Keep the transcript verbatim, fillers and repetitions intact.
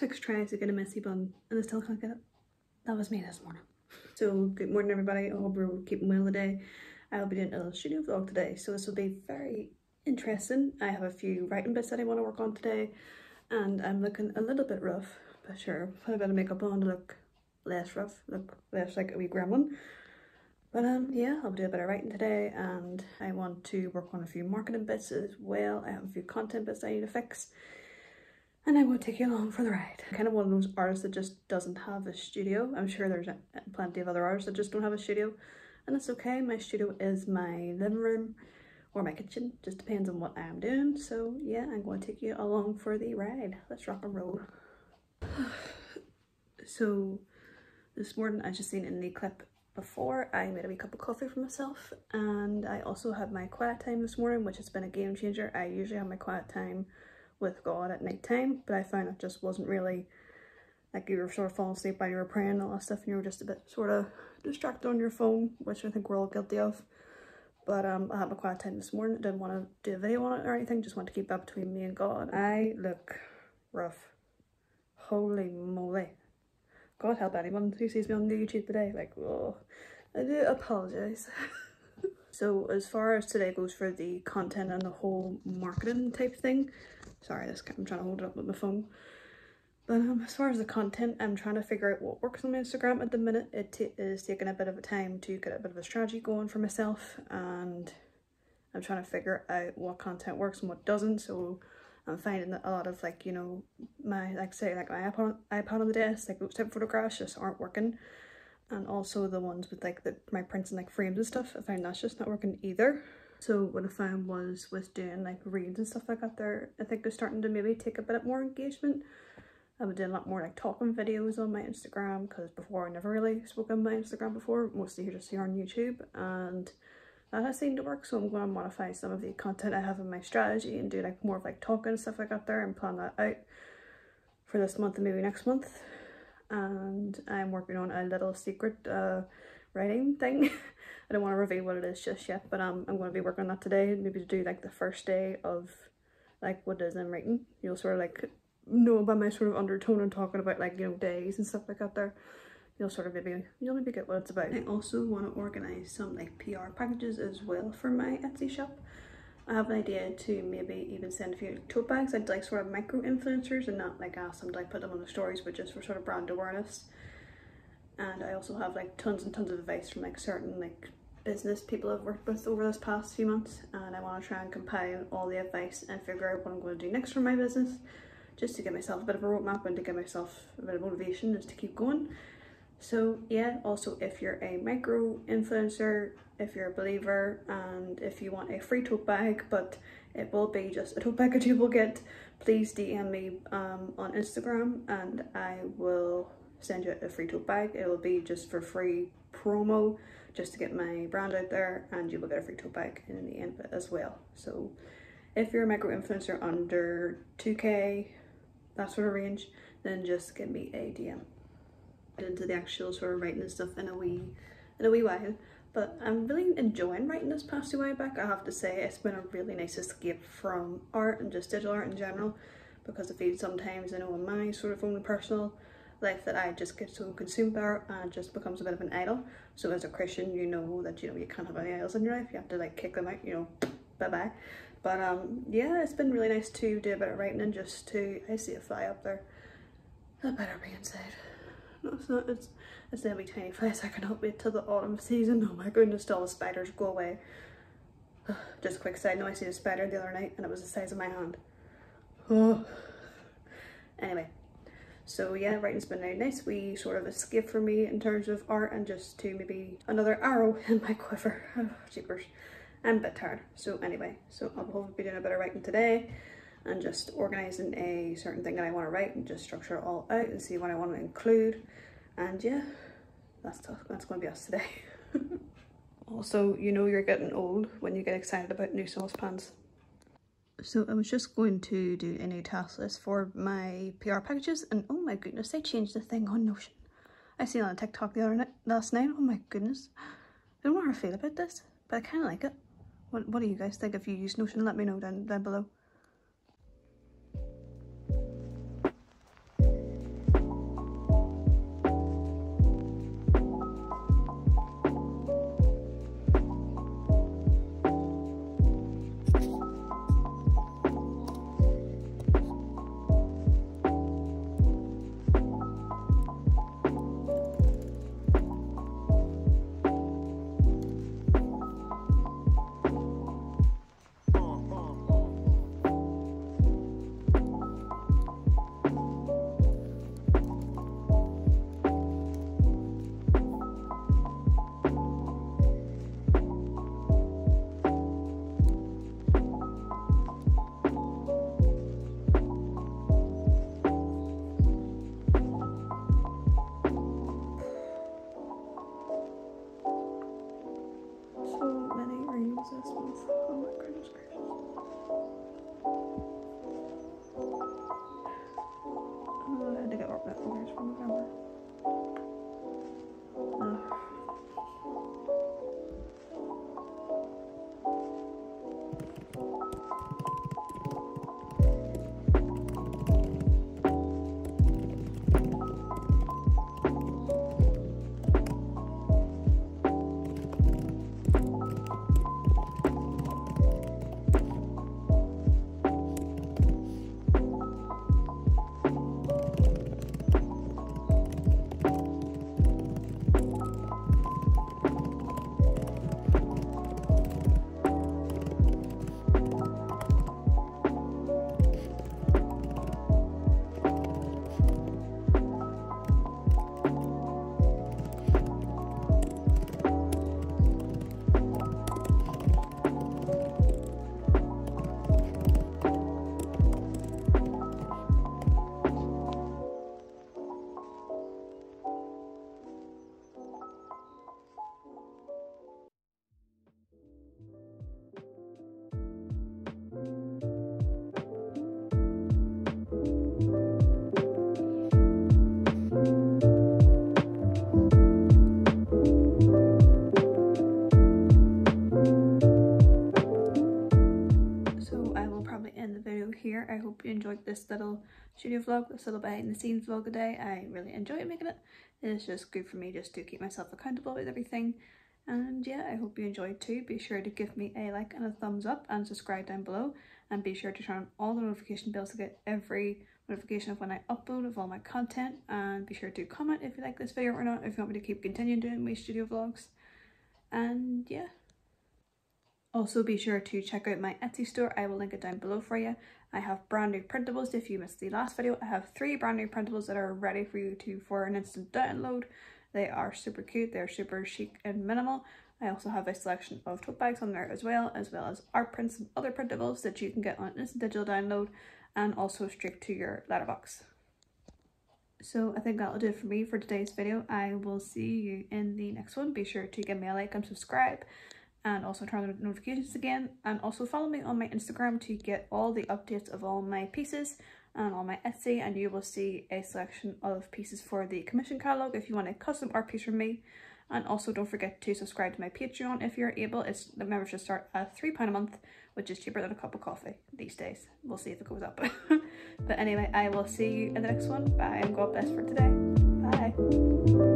Six tries to get a messy bun and I still can't get it. That was me this morning. So good morning everybody, I hope you're keeping well today. I'll be doing a little studio vlog today, so this will be very interesting. I have a few writing bits that I want to work on today and I'm looking a little bit rough, but sure, put a bit of makeup on to look less rough, look less like a wee gremlin. But um yeah, I'll do a bit of writing today and I want to work on a few marketing bits as well. I have a few content bits I need to fix. And I will take you along for the ride. I'm kind of one of those artists that just doesn't have a studio. I'm sure there's a, plenty of other artists that just don't have a studio, and that's okay. My studio is my living room or my kitchen, just depends on what I'm doing. So yeah, I'm going to take you along for the ride. Let's rock and roll. So this morning, as you've seen in the clip before, I made a wee cup of coffee for myself, and I also had my quiet time this morning, which has been a game changer. I usually have my quiet time with God at night time, but I found it just wasn't really, like, you were sort of falling asleep while you were praying and all that stuff, and you were just a bit sort of distracted on your phone, which I think we're all guilty of. But um I had my quiet time this morning. I didn't want to do a video on it or anything, just want to keep that between me and God. I look rough, holy moly, God help anyone who sees me on the YouTube today, like, oh, I do apologize. So as far as today goes for the content and the whole marketing type thing, sorry, this I'm trying to hold it up with my phone. But um, as far as the content, I'm trying to figure out what works on my Instagram at the minute. It is taking a bit of a time to get a bit of a strategy going for myself, and I'm trying to figure out what content works and what doesn't. So I'm finding that a lot of, like, you know, my, like, say, like my iPod, iPad on the desk, like those type of photographs just aren't working. And also the ones with, like, the, my prints and, like, frames and stuff, I find that's just not working either. So what I found was with doing, like, reads and stuff like that there, I think I was starting to maybe take a bit more engagement. I was doing a lot more, like, talking videos on my Instagram, because before I never really spoke on my Instagram before, mostly you just see on YouTube, and that has seemed to work. So I'm going to modify some of the content I have in my strategy and do, like, more of, like, talking and stuff like that there, and plan that out for this month and maybe next month. And I'm working on a little secret uh, writing thing. I don't want to reveal what it is just yet, but um, I'm going to be working on that today, maybe to do, like, the first day of, like, what it is I'm writing. You'll sort of, like, know by my sort of undertone and talking about, like, you know, days and stuff like that there. You'll sort of maybe, you'll maybe get what it's about. I also want to organise some, like, P R packages as well for my Etsy shop. I have an idea to maybe even send a few tote bags. I'd like sort of micro-influencers and not, like, ask them to, like, put them on the stories, but just for sort of brand awareness. And I also have, like, tons and tons of advice from, like, certain, like, business people I've worked with over this past few months, and I want to try and compile all the advice and figure out what I'm going to do next for my business, just to give myself a bit of a roadmap and to give myself a bit of motivation just to keep going. So yeah, also if you're a micro influencer, if you're a believer, and if you want a free tote bag, but it will be just a tote bag that you will get, please D M me um, on Instagram and I will send you a free tote bag. It will be just for free promo, just to get my brand out there, and you will get a free tote bag in the end as well. So if you're a micro influencer under two K, that sort of range, then just give me a D M. Into the actual sort of writing and stuff in a wee in a wee while, but I'm really enjoying writing this past few while back. I have to say it's been a really nice escape from art and just digital art in general, because I feel sometimes, I know in my sort of own personal life, that I just get so consumed by art and it just becomes a bit of an idol. So as a Christian, you know that, you know, you can't have any idols in your life, you have to, like, kick them out, you know, bye bye. But um yeah, it's been really nice to do a bit of writing and just to, I see a fly up there, that better be inside. No, it's not, it's, it's every tiny place. I cannot wait till the autumn season. Oh my goodness, all the spiders go away. Just a quick side note, I seen a spider the other night and it was the size of my hand. Oh. Anyway, so yeah, writing's been a nice wee sort of escape for me in terms of art, and just to maybe another arrow in my quiver. Oh, jeepers. I'm a bit tired. So anyway, so I'll hopefully be doing a bit of writing today and just organising a certain thing that I want to write and just structure it all out and see what I want to include. And yeah, that's, that's going to be us today. Also, you know you're getting old when you get excited about new saucepans. So I was just going to do a new task list for my P R packages, and oh my goodness, they changed the thing on Notion. I seen it on TikTok the other night, last night. Oh my goodness. I don't know how I feel about this, but I kind of like it. What, what do you guys think? If you use Notion, let me know down, down below. I hope you enjoyed this little studio vlog, this little behind the scenes vlog today. I really enjoy making it. It's just good for me just to keep myself accountable with everything. And yeah, I hope you enjoyed too. Be sure to give me a like and a thumbs up and subscribe down below. And be sure to turn on all the notification bells to get every notification of when I upload of all my content. And be sure to comment if you like this video or not, if you want me to keep continuing doing my studio vlogs. And yeah. Also be sure to check out my Etsy store. I will link it down below for you. I have brand new printables. If you missed the last video, I have three brand new printables that are ready for you to for an instant download. They are super cute. They're super chic and minimal. I also have a selection of tote bags on there as well, as well as art prints and other printables that you can get on an instant digital download and also straight to your letterbox. So I think that'll do it for me for today's video. I will see you in the next one. Be sure to give me a like and subscribe. And also turn on notifications again, and also follow me on my Instagram to get all the updates of all my pieces and all my Etsy, and you will see a selection of pieces for the commission catalogue if you want a custom art piece from me. And also don't forget to subscribe to my Patreon if you're able. It's the membership start at three pounds a month, which is cheaper than a cup of coffee these days. We'll see if it goes up. But anyway, I will see you in the next one. Bye, and God bless for today. Bye.